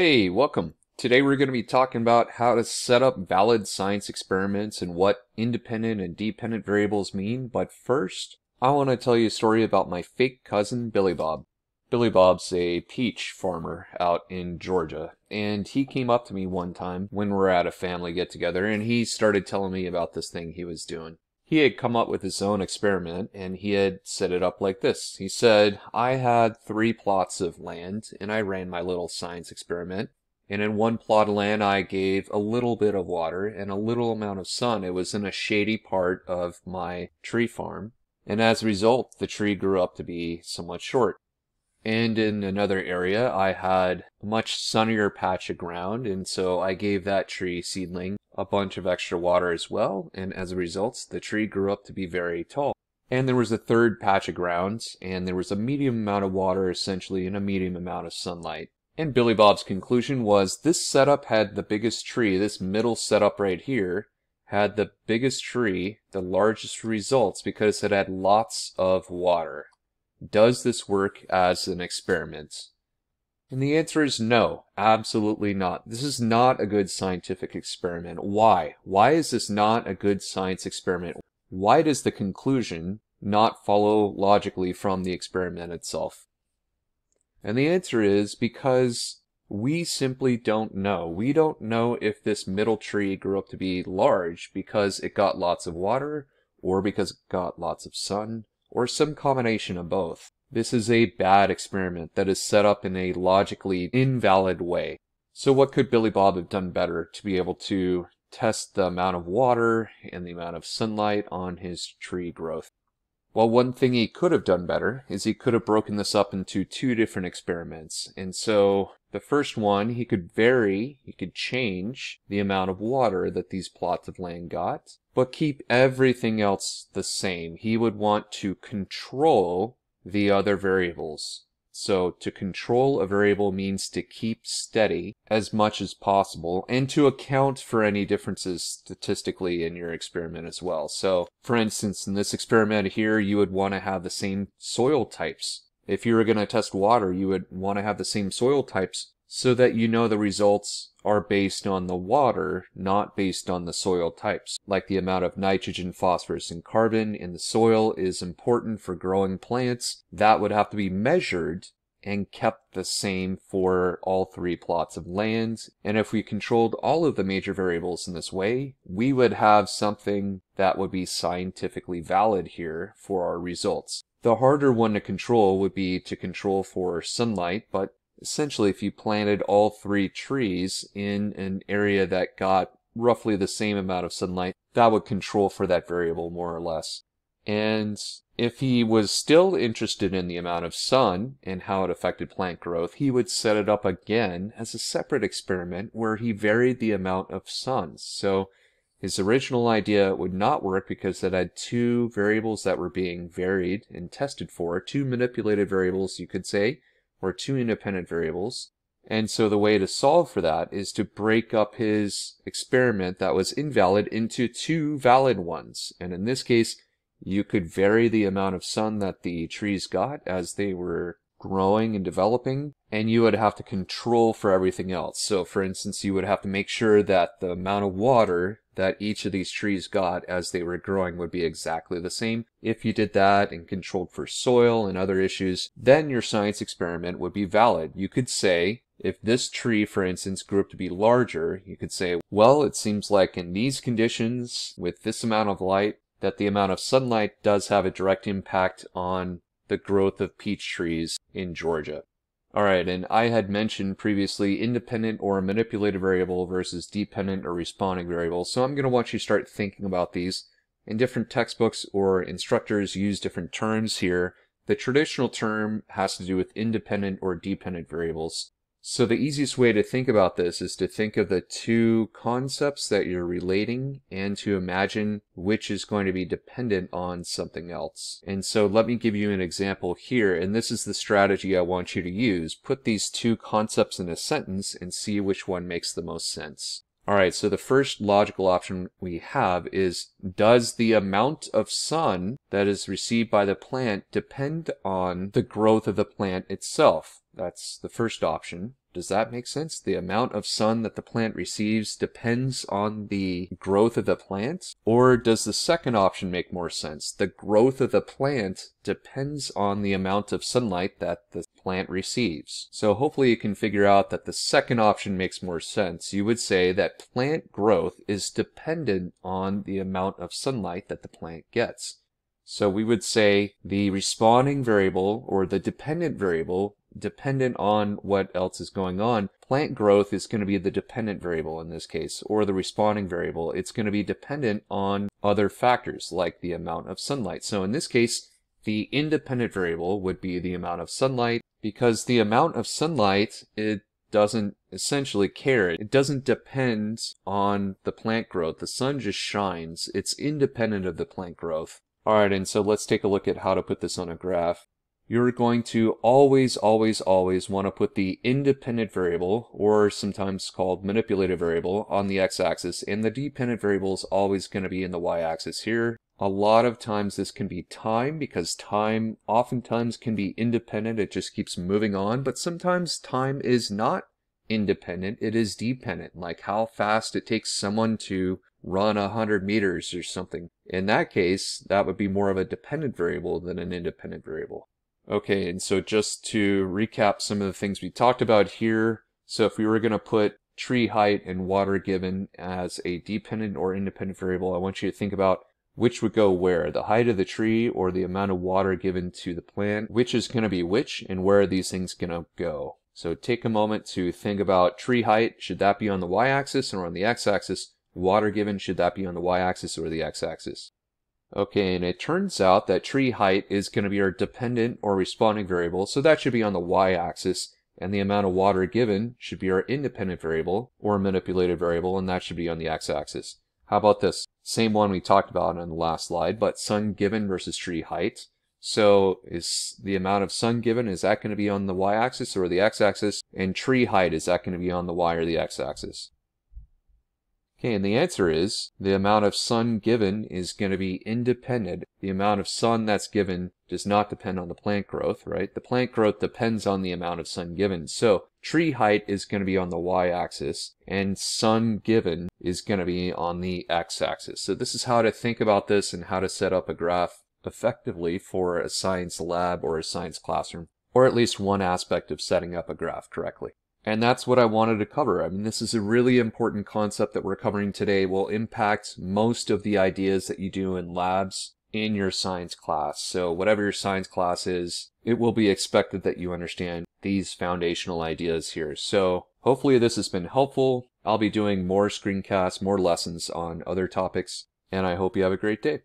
Hey, welcome. Today we're going to be talking about how to set up valid science experiments and what independent and dependent variables mean, but first, I want to tell you a story about my fake cousin Billy Bob. Billy Bob's a peach farmer out in Georgia, and he came up to me one time when we were at a family get-together, and he started telling me about this thing he was doing. He had come up with his own experiment, and he had set it up like this. He said, I had 3 plots of land, and I ran my little science experiment. And in one plot of land, I gave a little bit of water and a little amount of sun. It was in a shady part of my tree farm. And as a result, the tree grew up to be somewhat short. And in another area, I had a much sunnier patch of ground, and so I gave that tree seedling a bunch of extra water as well, and as a result, the tree grew up to be very tall. And there was a third patch of ground, and there was a medium amount of water, essentially, and a medium amount of sunlight. And Billy Bob's conclusion was, this setup had the biggest tree, this middle setup right here, had the biggest tree, the largest results, because it had lots of water. Does this work as an experiment? And the answer is no, absolutely not. This is not a good scientific experiment. Why? Why is this not a good science experiment? Why does the conclusion not follow logically from the experiment itself? And the answer is because we simply don't know. We don't know if this middle tree grew up to be large because it got lots of water, or because it got lots of sun, or some combination of both. This is a bad experiment that is set up in a logically invalid way. So what could Billy Bob have done better to be able to test the amount of water and the amount of sunlight on his tree growth? Well, one thing he could have done better is he could have broken this up into 2 different experiments. And so the first one, he could vary, he could change the amount of water that these plots of land got, but keep everything else the same. He would want to control the other variables. So to control a variable means to keep steady as much as possible and to account for any differences statistically in your experiment as well. So for instance, in this experiment here, you would want to have the same soil types. If you were going to test water, you would want to have the same soil types so that you know the results are based on the water, not based on the soil types. Like the amount of nitrogen, phosphorus, and carbon in the soil is important for growing plants. That would have to be measured and kept the same for all 3 plots of land. And if we controlled all of the major variables in this way, we would have something that would be scientifically valid here for our results. The harder one to control would be to control for sunlight, but essentially, if you planted all 3 trees in an area that got roughly the same amount of sunlight, that would control for that variable more or less. And if he was still interested in the amount of sun and how it affected plant growth, he would set it up again as a separate experiment where he varied the amount of sun. So his original idea would not work because it had 2 variables that were being varied and tested for, 2 manipulated variables, you could say, or 2 independent variables. And so the way to solve for that is to break up his experiment that was invalid into 2 valid ones. And in this case, you could vary the amount of sun that the trees got as they were growing and developing, and you would have to control for everything else. So for instance, you would have to make sure that the amount of water that each of these trees got as they were growing would be exactly the same. If you did that and controlled for soil and other issues, then your science experiment would be valid. You could say, if this tree, for instance, grew up to be larger, you could say, well, it seems like in these conditions, with this amount of light, that the amount of sunlight does have a direct impact on the growth of peach trees in Georgia. Alright, and I had mentioned previously independent or manipulated variable versus dependent or responding variable, so I'm going to want you to start thinking about these. And different textbooks or instructors use different terms here. The traditional term has to do with independent or dependent variables. So the easiest way to think about this is to think of the 2 concepts that you're relating and to imagine which is going to be dependent on something else. And so let me give you an example here, and this is the strategy I want you to use. Put these 2 concepts in a sentence and see which one makes the most sense. Alright, so the first logical option we have is, does the amount of sun that is received by the plant depend on the growth of the plant itself? That's the first option. Does that make sense? The amount of sun that the plant receives depends on the growth of the plant? Or does the second option make more sense? The growth of the plant depends on the amount of sunlight that the plant receives. So hopefully you can figure out that the second option makes more sense. You would say that plant growth is dependent on the amount of sunlight that the plant gets. So we would say the responding variable or the dependent variable, dependent on what else is going on, plant growth is going to be the dependent variable in this case, or the responding variable. It's going to be dependent on other factors like the amount of sunlight. So in this case, the independent variable would be the amount of sunlight, because the amount of sunlight, it doesn't essentially care. It doesn't depend on the plant growth. The sun just shines. It's independent of the plant growth. All right, and so let's take a look at how to put this on a graph. You're going to always, always, always want to put the independent variable, or sometimes called manipulative variable, on the x-axis, and the dependent variable is always going to be in the y-axis here. A lot of times this can be time, because time oftentimes can be independent, it just keeps moving on, but sometimes time is not independent, it is dependent, like how fast it takes someone to run 100 meters or something. In that case, that would be more of a dependent variable than an independent variable. Okay, and so just to recap some of the things we talked about here, so if we were going to put tree height and water given as a dependent or independent variable, I want you to think about which would go where, the height of the tree or the amount of water given to the plant, which is going to be which, and where are these things going to go. So take a moment to think about tree height, should that be on the y-axis or on the x-axis? Water given, should that be on the y-axis or the x-axis? Okay, and it turns out that tree height is going to be our dependent or responding variable, so that should be on the y-axis, and the amount of water given should be our independent variable or manipulated variable, and that should be on the x-axis. How about this? Same one we talked about on the last slide, but sun given versus tree height. So is the amount of sun given, is that going to be on the y-axis or the x-axis? And tree height, is that going to be on the y or the x-axis? Okay, and the answer is the amount of sun given is going to be independent. The amount of sun that's given does not depend on the plant growth, right? The plant growth depends on the amount of sun given. So tree height is going to be on the y-axis, and sun given is going to be on the x-axis. So this is how to think about this and how to set up a graph effectively for a science lab or a science classroom, or at least one aspect of setting up a graph correctly. And that's what I wanted to cover. I mean, this is a really important concept that we're covering today. It will impact most of the ideas that you do in labs in your science class. So whatever your science class is, it will be expected that you understand these foundational ideas here. So hopefully this has been helpful. I'll be doing more screencasts, more lessons on other topics, and I hope you have a great day.